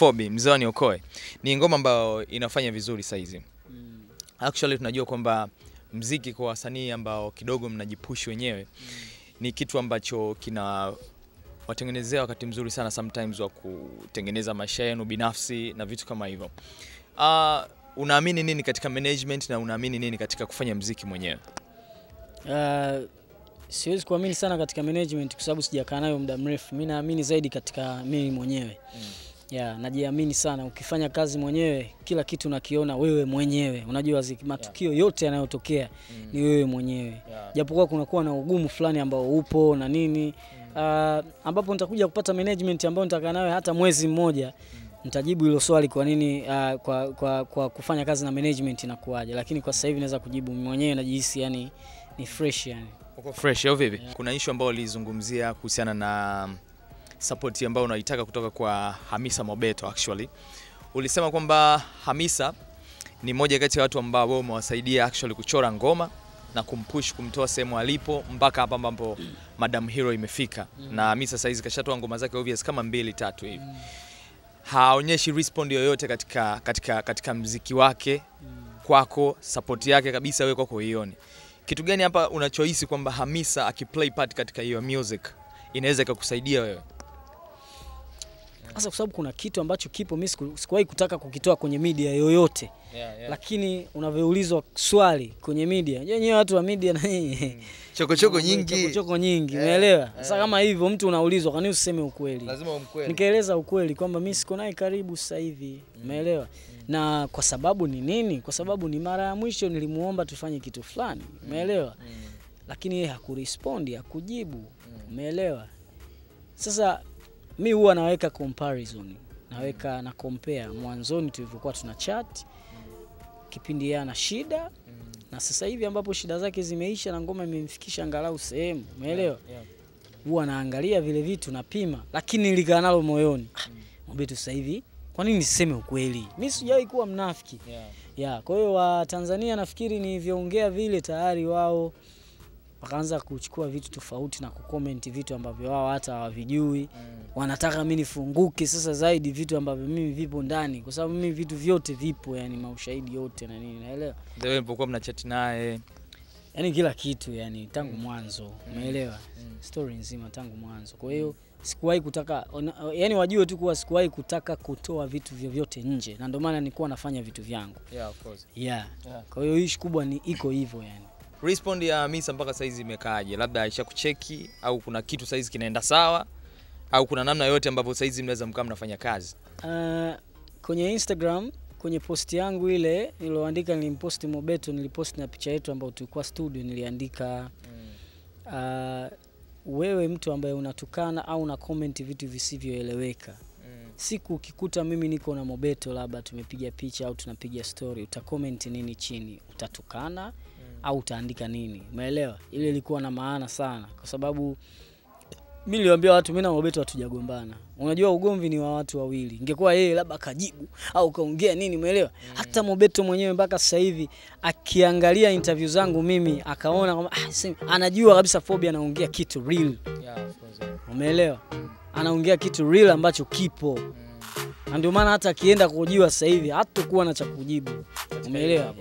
Foby, Mzani Okoe. Ni ngoma ambao inafanya vizuri saizi. Actually tunajua kwamba mziki kwa wasanii ambao kidogo mnajipush wenyewe ni kitu ambacho kina watengenezea wakati mzuri sana sometimes wa kutengeneza maisha yenu binafsi na vitu kama hivyo. Unaamini nini katika management na unaamini nini katika kufanya mziki mwenyewe? Siwezi kuamini sana katika management kwa sababu sijakaa nayo muda mrefu. Mimi naamini zaidi katika mimi mwenyewe. Yeah, najiamini sana. Ukifanya kazi mwenyewe, kila kitu unakiona wewe mwenyewe. Unajua matukio yote yanayotokea ni wewe mwenyewe. Japokuwa kunakuwa na ugumu fulani ambao upo na nini. Ambapo nitakuja kupata management ambayo nitakaa nayo hata mwezi mmoja, nitajibu hilo swali kwa nini kwa kufanya kazi na management inakuaje. Lakini kwa sasa hivi naweza kujibu mimi mwenyewe, najihisi yani ni fresh yani. Uko fresh au vipi? Yeah. Kuna issue ambayo ulizungumzia kuhusiana na support ambayo unaitaka kutoka kwa Hamisa Mobetto actually. Ulisema kwamba Hamisa ni moja kati ya watu ambao wao umewasaidia actually kuchora ngoma na kumpush kumtoa sehemu alipo mpaka hapa ambapo Madam Hero imefika. Na Hamisa saizi kashatoa ngoma zake obvious kama 2-3 hivi. Haonyeshi respond yoyote katika muziki wake kwako, support yake kabisa wewe kwako hioni. Kitu gani hapa unachohisi kwamba Hamisa akiplay part katika hiyo music inaweza ikakusaidia wewe? Sasa kwa sababu kuna kitu ambacho kipo, mimi sikuwahi kutaka kukitoa kwenye media yoyote. Lakini unavyoulizwa swali kwenye media, nyenye watu wa media na nyenye chokochoko nyingi. Chokochoko nyingi, umeelewa? Sasa kama hivyo mtu unaulizwa kwa nini useme ukweli? Lazima umkweli. Nikaeleza ukweli kwamba mimi siko naye karibu sasa hivi, umeelewa? Na kwa sababu ni nini? Kwa sababu ni mara ya mwisho nilimuomba tufanye kitu fulani, umeelewa? Lakini yeye hakurespondi, hakujibu, umeelewa? Sasa mimi huwa naweka comparison, naweka na compare mwanzoni tulivyokuwa tuna chat, kipindi yeye ana shida na sasa hivi ambapo shida zake zimeisha na ngoma imemfikisha angalau sehemu, umeelewa? Huwa naangalia vile vitu napima, lakini nilikaa nalo moyoni. Mobetto sasa hivi kwa nini niseme ukweli? Mimi sijawahi kuwa mnafiki. Kwa hiyo wa Tanzania nafikiri ni viongea vile tayari wao wakaanza kuchukua vitu tofauti na kucomment vitu ambavyo wao hata hawavijui. Wanataka mimi nifunguke sasa zaidi vitu ambavyo mimi vipo ndani, kwa sababu mimi vitu vyote vipo yani maushahidi yote na nini, naelewa. Ndio wewe mpokuwa mna chat naye. Yani kila kitu yani tangu mwanzo, umeelewa? Story nzima tangu mwanzo. Kwa hiyo sikuwahi kutaka yani wajue tu kuwa sikuwahi kutaka kutoa vitu vyote nje. Na ndio maana nilikuwa nafanya vitu vyangu. Of course. Kwa hiyo issue kubwa ni iko hivyo yani. Respond ya Hamisa mpaka saizi imekaaje? Labda aisha kucheki au kuna kitu saizi kinaenda sawa au kuna namna yote ambapo saizi mnaweza mkaa mnafanya kazi? Kwenye Instagram, kwenye post yangu ile niloandika, nilimpost Mobetto, nilipost na picha yetu ambayo tulikuwa studio, niliandika wewe mtu ambaye unatukana au una comment vitu visivyoeleweka, siku ukikuta mimi niko na Mobetto labda tumepiga picha au tunapiga story, uta comment nini chini? Utatukana au utaandika nini? Umeelewa? Ile ilikuwa na maana sana kwa sababu mimi niliwaambia watu mimi na Mobetto hatujagombana. Unajua ugomvi ni wa watu wawili. Ingekuwa yeye labda kajibu au kaongea nini, umeelewa? Hata Mobetto mwenyewe mpaka sasa hivi akiangalia interview zangu mimi akaona kama anajua kabisa Foby anaongea kitu real. Umeelewa? Anaongea kitu real ambacho kipo. Ndio maana hata akienda kujiwa sasa hivi hatakuwa na cha kujibu. Umeelewa?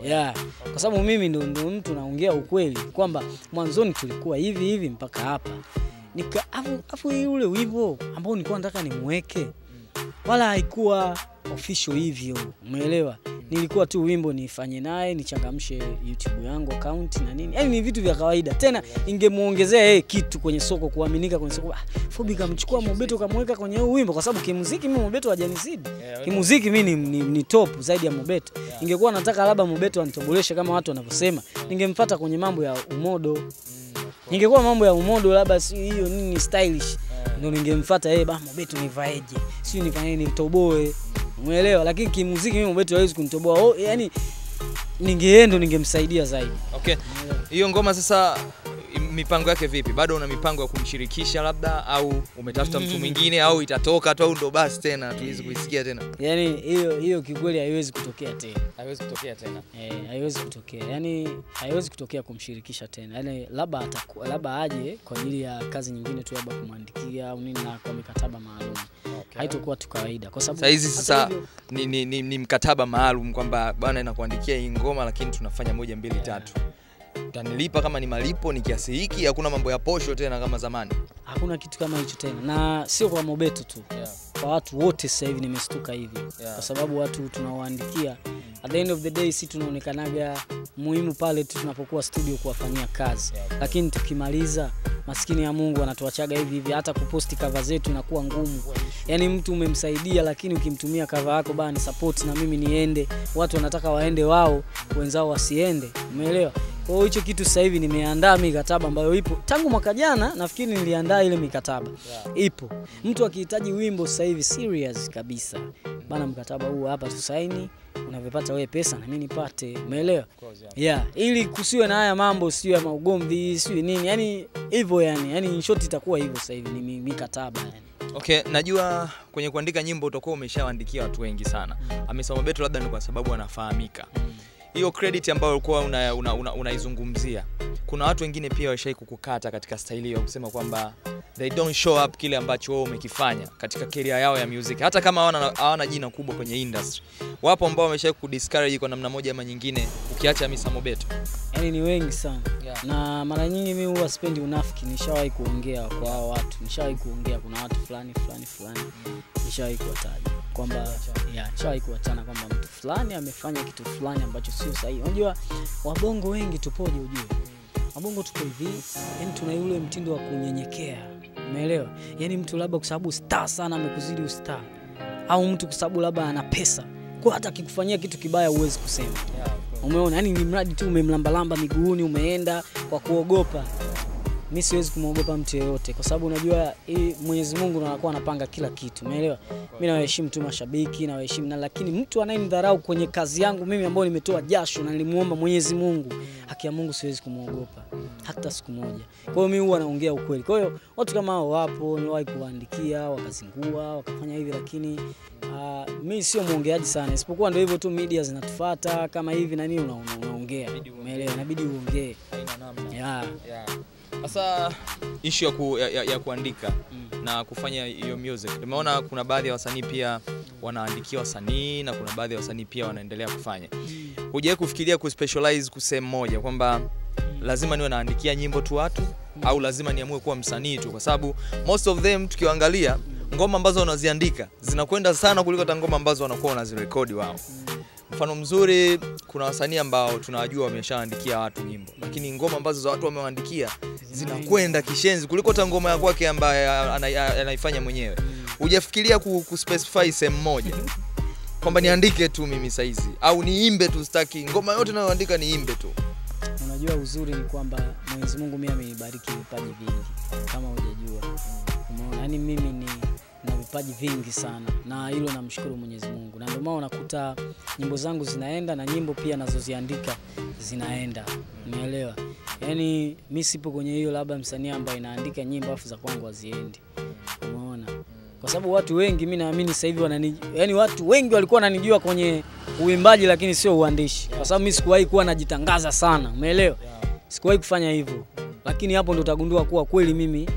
Kwa sababu mimi ndo mtu naongea ukweli kwamba mwanzoni tulikuwa hivi hivi mpaka hapa. Afu yule wivu ambao nilikuwa nataka nimweke wala haikuwa official hivyo, umeelewa? Nilikuwa tu wimbo nifanye naye, nichangamshe YouTube yangu account na nini. Yaani ni vitu vya kawaida. Tena ingemuongezea yeye kitu kwenye soko, kuaminika kwenye soko. Foby kamchukua Mobetto kamweka kwenye huo wimbo kwa sababu kimuziki mimi Mobetto hajanizidi. Kimuziki mimi ni top zaidi ya Mobetto. Ingekuwa nataka labda Mobetto anitoboleshe kama watu wanavyosema, ningemfuata kwenye mambo ya umodo. Ningekuwa mambo ya umodo labda si hiyo nini stylish, ndio ningemfuata yeye ba Mobetto nivaeje, sio nifanye nitoboe. Umeelewa? Lakini kimuziki mimi Mobetto hawezi kunitoboa. Yani ningeendo ningemsaidia zaidi. Hiyo ngoma sasa mipango yake vipi? Bado una mipango ya kumshirikisha labda au umetafuta mtu mwingine au itatoka tu au ndo basi tena tuwezi kuisikia tena? Yani hiyo kikweli haiwezi kutokea tena. Haiwezi kutokea tena. Haiwezi kutokea. Yani haiwezi kutokea kumshirikisha tena. Yani labda aje kwa ajili ya kazi nyingine tu labda kumwandikia au nini na kwa mikataba maalum. haitakuwa tu kawaida kwa sababu saizi sasa ni mkataba maalum kwamba bwana inakuandikia hii ngoma lakini tunafanya 1 2 3. Utanilipa kama ni malipo ni kiasi hiki, hakuna mambo ya posho tena kama zamani. Hakuna kitu kama hicho tena. Na sio kwa Mobetto tu. Yeah. Kwa watu wote sasa hivi nimestuka hivi. Yeah. Kwa sababu watu tunaoandikia at the end of the day sisi tunaonekanaga muhimu pale tunapokuwa studio kuwafanyia kazi. Yeah. Lakini tukimaliza maskini ya Mungu anatuachaga hivi hivi, hata kuposti cover zetu inakuwa ngumu. Yaani mtu umemsaidia lakini ukimtumia cover yako bana support na mimi niende, watu wanataka waende wao, wenzao wasiende. Umeelewa? Kwa hicho kitu sasa hivi nimeandaa mikataba ambayo ipo tangu mwaka jana nafikiri niliandaa ile mikataba. Yeah. Ipo. Mtu akihitaji wimbo sasa hivi serious kabisa. Bana mkataba huu hapa tusaini, unavyopata wewe pesa na mimi nipate. Umeelewa? Yeah, ili kusiwe na haya mambo sio ya maugomvi, sio nini. Yaani hivyo yani. Yaani in short itakuwa hivyo sasa hivi ni mikataba yani. Okay, najua kwenye kuandika nyimbo utakuwa umeshaandikia watu wengi sana. Hamisa Mobetto labda ni kwa sababu anafahamika. Hiyo credit ambayo ulikuwa unaizungumzia. Kuna watu wengine pia washai kukukata katika style hiyo kusema kwamba they don't show up kile ambacho wao umekifanya katika career yao ya music. Hata kama hawana jina kubwa kwenye industry. Wapo ambao wameshai kudiscourage kwa namna moja ama nyingine ukiacha Hamisa Mobetto. Yaani ni wengi sana. Yeah. Na mara nyingi mimi huwa sipendi unafiki, nishawahi kuongea kwa hao watu. Nishawahi kuongea kuna watu fulani. Nishawahi kuwataja kwamba nishawahi kuwatana kwamba mtu fulani amefanya kitu fulani ambacho sio sahihi. Unajua wabongo wengi tupoje ujue. Wabongo tuko hivi, yani tuna yule mtindo wa kunyenyekea. Umeelewa? Yaani mtu labda kwa sababu star sana amekuzidi ustar au mtu kwa sababu labda ana pesa. Kwa hata akikufanyia kitu kibaya huwezi kusema. Umeona? Yaani ni mradi tu umemlambalamba miguuni umeenda kwa kuogopa. Mimi siwezi kumuogopa mtu yeyote kwa sababu unajua Mwenyezi Mungu anakuwa anapanga kila kitu. Umeelewa? Mimi nawaheshimu tu mashabiki na waheshimu na lakini mtu anayenidharau kwenye kazi yangu mimi ambayo nimetoa jasho na nilimuomba Mwenyezi Mungu, haki ya Mungu siwezi kumuogopa hata siku moja. Kwa hiyo mimi huwa naongea ukweli. Kwa hiyo watu kama hao wapo, niwahi kuandikia, wakazingua, wakafanya hivi lakini mimi sio muongeaji sana. Isipokuwa ndio hivyo tu media zinatufuata kama hivi na nini unaongea. Umeelewa? Inabidi uongee. Haina namna. Yeah. Sasa issue ya kuandika na kufanya hiyo music. Nimeona kuna baadhi ya wasanii pia wanaandikia wasanii na kuna baadhi ya wasanii pia wanaendelea kufanya. Hujawahi kufikiria kuspecialize kusema moja kwamba lazima niwe naandikia nyimbo tu watu au lazima niamue kuwa msanii tu kwa sababu most of them tukiangalia ngoma ambazo wanaziandika zinakwenda sana kuliko ta ngoma ambazo wanakuwa wanazirekodi wao. Mfano mzuri kuna wasanii ambao tunawajua wameshaandikia watu nyimbo lakini ngoma ambazo za watu wameandikia zinakwenda kishenzi kuliko ta ngoma yako yake ambaye anaifanya mwenyewe. Hujafikiria kuspecify sehemu moja kwamba niandike tu mimi saizi au niimbe tu staki ngoma yote nayoandika niimbe tu. Unajua uzuri ni kwamba Mwenyezi Mungu mimi amenibariki vipaji vingi kama hujajua. Umeona? Yaani mimi na vipaji vingi sana na hilo namshukuru Mwenyezi Mungu. Na ndio maana unakuta nyimbo zangu zinaenda na nyimbo pia nazoziandika zinaenda. Umeelewa? Yaani mimi sipo kwenye hiyo labda msanii ambaye inaandika nyimbo afu za kwangu haziendi. Umeona? Kwa sababu watu wengi mimi naamini sasa hivi yaani watu wengi walikuwa wananijua kwenye uimbaji lakini sio uandishi. Kwa sababu mimi sikuwahi kuwa najitangaza sana. Umeelewa? Sikuwahi kufanya hivyo. Lakini hapo ndo utagundua kuwa kweli mimi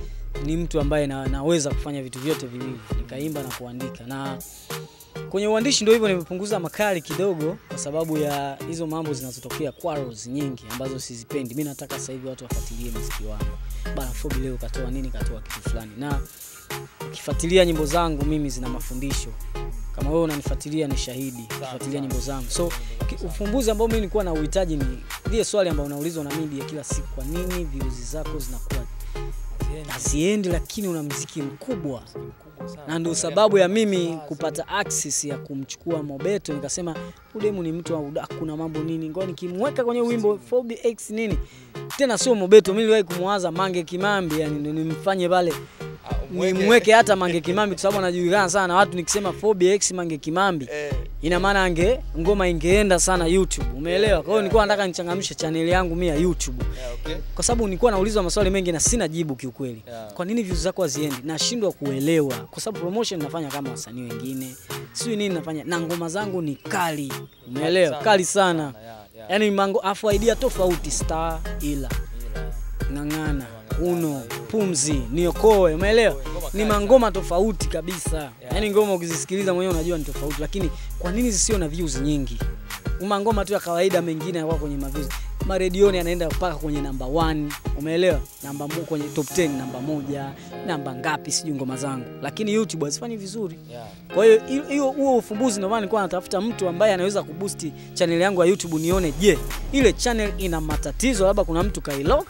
ni mtu ambaye naweza kufanya vitu vyote viwili, nikaimba na kuandika. Na kwenye uandishi ndio hivyo nimepunguza makali kidogo kwa sababu ya hizo mambo zinazotokea quarrels nyingi ambazo sizipendi. Mimi nataka sasa hivi watu wafuatilie muziki wangu. Bana Foby leo katoa nini, katoa kitu fulani. Na ukifuatilia nyimbo zangu mimi zina mafundisho. Kama wewe unanifuatilia ni shahidi, ukifuatilia nyimbo zangu. So ufumbuzi ambao mimi nilikuwa na uhitaji ni ile swali ambayo unaulizwa na media kila siku, kwa nini views zako zinakuwa haziendi lakini una muziki mkubwa. Na ndio sababu ya mimi kupata access ya kumchukua Mobetto nikasema udemu ni mtu wa udaku na mambo nini ngoja nikimweka kwenye wimbo 4BX nini. Tena sio Mobetto, mimi niliwahi kumwaza Mange Kimambi yani ndio nimfanye pale. Nimweke hata Mange Kimambi kwa sababu anajulikana sana na watu nikisema 4BX Mange Kimambi ina maana ngoma ingeenda sana YouTube. Umeelewa? Kwa hiyo nilikuwa nataka nichangamshe channel yangu mimi ya YouTube. Kwa sababu nilikuwa naulizwa maswali mengi na sina jibu kiukweli. Kwa nini views zako haziendi? Nashindwa kuelewa kwa sababu promotion nafanya kama wasanii wengine. Sio nini nafanya na ngoma zangu ni kali. Umeelewa? Kali sana. Yaani mango afu idea tofauti star ila ngangana uno pumzi niokoe. Umeelewa? Ni mangoma tofauti kabisa. Yaani ngoma ukizisikiliza mwenyewe unajua ni tofauti, lakini kwa nini zisio na views nyingi? Uma ngoma tu ya kawaida mengine yako kwenye maviews. Ma redioni anaenda mpaka kwenye number 1, umeelewa? Namba moja kwenye top 10, namba moja, namba ngapi sijui ngoma zangu. Lakini YouTube hazifanyi vizuri. Yeah. Kwa hiyo huo ufumbuzi ndio maana nilikuwa natafuta mtu ambaye anaweza kuboost channel yangu ya YouTube nione je, ile channel ina matatizo labda kuna mtu kailock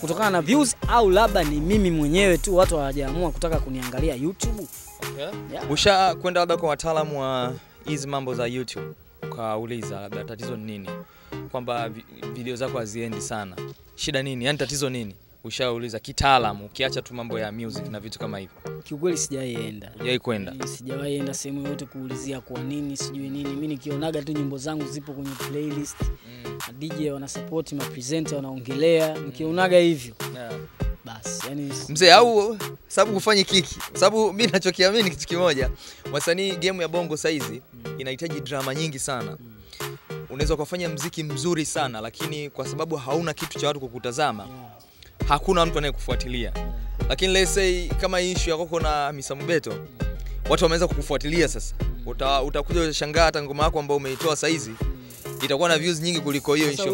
kutokana na views au labda ni mimi mwenyewe tu watu hawajaamua kutaka kuniangalia YouTube. Okay. Yeah. Usha kwenda labda kwa wataalamu wa hizi mambo za YouTube kauliza labda tatizo ni nini? Kwamba video zako haziendi sana. Shida nini? Yaani tatizo nini? Ushauliza kitaalamu ukiacha tu mambo ya music na vitu kama hivyo. Kiukweli sijaienda. Hujai kwenda. Sijaienda sehemu yote kuulizia kwa nini, sijui nini. Mimi nikionaga tu nyimbo zangu zipo kwenye playlist. DJ wana support, ma presenter wanaongelea, nikionaga hivyo. Yeah. Bas, yani mzee au sababu kufanye kiki. Sababu mimi ninachokiamini kitu kimoja. Wasanii game ya bongo saizi inahitaji drama nyingi sana. Unaweza kufanya muziki mzuri sana lakini kwa sababu hauna kitu cha watu kukutazama, hakuna mtu anayekufuatilia. Lakini let's say kama issue ya koko na Hamisa Mobetto, watu wameanza kukufuatilia sasa. Utakuja utashangaa hata ngoma yako ambayo umeitoa saa hizi itakuwa na views nyingi kuliko hiyo issue.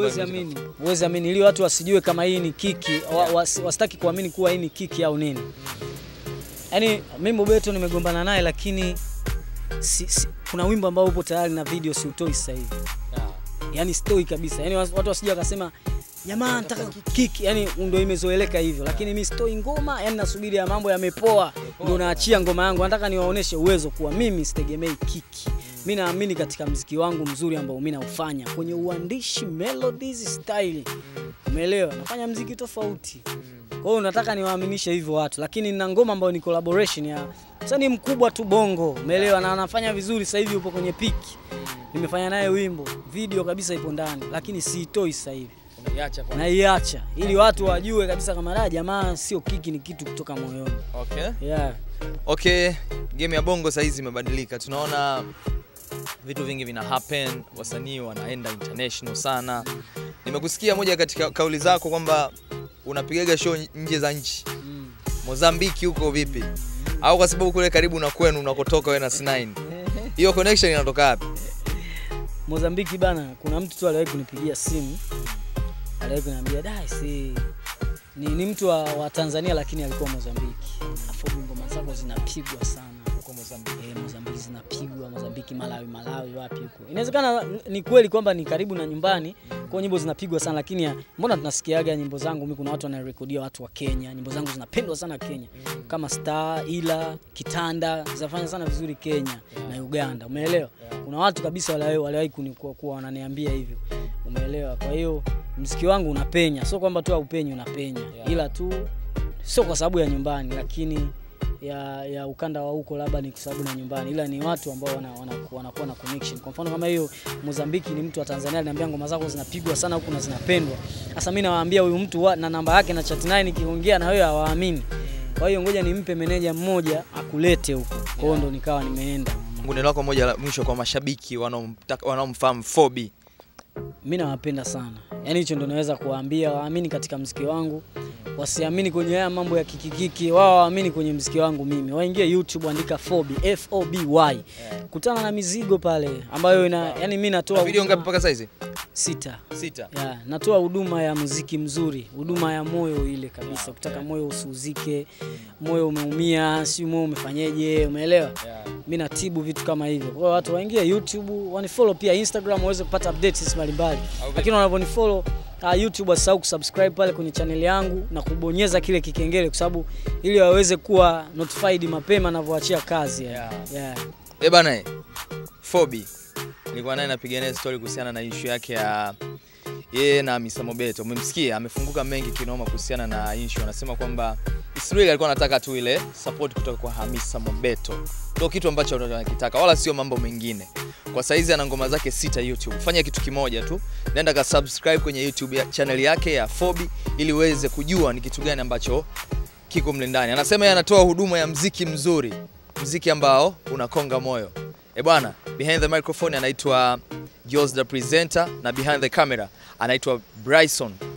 Uwezi amini ili watu wasijue kama hii ni kiki, wasitaki kuamini kuwa hii ni kiki au nini. Yaani mimi Mobetto nimegombana naye lakini kuna wimbo ambao upo tayari na video si utoi sasa hivi. Yaani story kabisa. Yaani watu wasije wakasema jamaa nataka kiki, yaani ndio imezoeleka hivyo. Lakini mimi story ngoma, yaani nasubiri ya mambo yamepoa ndio naachia ngoma yangu. Nataka niwaoneshe uwezo kuwa mimi sitegemei kiki. Mimi naamini katika muziki wangu mzuri ambao mimi naufanya kwenye uandishi, melodies, style. Umeelewa? Nafanya muziki tofauti. Kwa hiyo nataka niwaaminishe hivyo watu. Lakini nina ngoma ambayo ni collaboration ya msanii mkubwa tu bongo. Umeelewa? Na anafanya vizuri sasa hivi upo kwenye peak. Nimefanya naye wimbo, video kabisa ipo ndani, lakini siitoi sasa hivi. Unaiacha kwa naiacha ili watu wajue kabisa kama raha jamaa sio kiki, ni kitu kutoka moyoni. Okay. Yeah. Okay, game ya bongo sasa hizi imebadilika. Tunaona vitu vingi vina happen, wasanii wanaenda international sana. Nimekusikia moja katika kauli zako kwamba unapigaga show nje za nchi. Mozambiki huko vipi? Au kwa sababu kule karibu na kwenu unakotoka wewe na C9. Hiyo connection inatoka wapi? Mozambiki bana, kuna mtu tu aliwahi kunipigia simu. Aliwahi kuniambia dai si ni mtu wa Tanzania lakini alikuwa Mozambiki. Afu ngoma zako zinapigwa sana huko Mozambiki. Mozambiki zinapigwa, Mozambiki, Malawi wapi huko. Inawezekana ni kweli kwamba ni karibu na nyumbani, kwa nyimbo zinapigwa sana lakini mbona tunasikiaga nyimbo zangu mimi kuna watu wanarekodia watu wa Kenya. Nyimbo zangu zinapendwa sana Kenya. Kama Star, Ila, Kitanda, zinafanya sana vizuri Kenya na Uganda. Umeelewa? Kuna watu kabisa waliwahi kunikuwa wananiambia hivyo. Umeelewa? Kwa hiyo muziki wangu unapenya, sio kwamba tu haupenyi, unapenya. Ila tu sio kwa sababu ya nyumbani lakini ya ukanda wa huko labda ni kwa sababu na nyumbani, ila ni watu ambao wanakuwa na connection. Kwa mfano kama hiyo Mozambiki ni mtu wa Tanzania ananiambia ngoma zako zinapigwa sana huko na zinapendwa. Sasa mimi nawaambia huyu mtu na namba yake na chat naye nikiongea na wewe hawaamini. Kwa hiyo ngoja nimpe meneja mmoja akulete huko. Kwa hiyo ndo nikawa nimeenda. Ngone lako moja la mwisho kwa mashabiki wanaomfahamu Foby. Mimi nawapenda sana. Yaani hicho ndo naweza kuwaambia waamini katika muziki wangu. Wasiamini kwenye haya mambo ya kikikiki, wao waamini kwenye muziki wangu mimi. Waingie YouTube andika Foby, F-O-B-Y. Kutana na mizigo pale ambayo yani mimi natoa video ngapi mpaka saizi? 6. Yeah, natoa huduma ya muziki mzuri, huduma ya moyo ile kabisa. Ukitaka moyo usuzike, moyo umeumia, si moyo umefanyeje, umeelewa? Mimi natibu vitu kama hivyo. Kwa watu waingie YouTube, wanifollow pia Instagram waweze kupata updates mbalimbali. Lakini wanaponifollow YouTube wasahau kusubscribe pale kwenye channel yangu na kubonyeza kile kikengele kwa sababu ili waweze kuwa notified mapema ninapoachia kazi. Bana Foby nilikuwa naye napiga naye story kuhusiana na issue yake ya yeye na Hamisa Mobetto. Umemsikia amefunguka mengi kinoma kuhusiana na issue, anasema kwamba Israel alikuwa anataka tu ile support kutoka kwa Hamisa Mobetto. Ndio kitu ambacho anataka wala sio mambo mengine. Kwa saizi ana ngoma zake 6 YouTube. Fanya kitu kimoja tu, nenda ka subscribe kwenye YouTube ya channel yake ya Foby ili uweze kujua ni kitu gani ambacho kiko mle ndani. Anasema yeye anatoa huduma ya muziki mzuri, muziki ambao unakonga moyo. Bwana, behind the microphone anaitwa Joss the presenter na behind the camera anaitwa Bryson.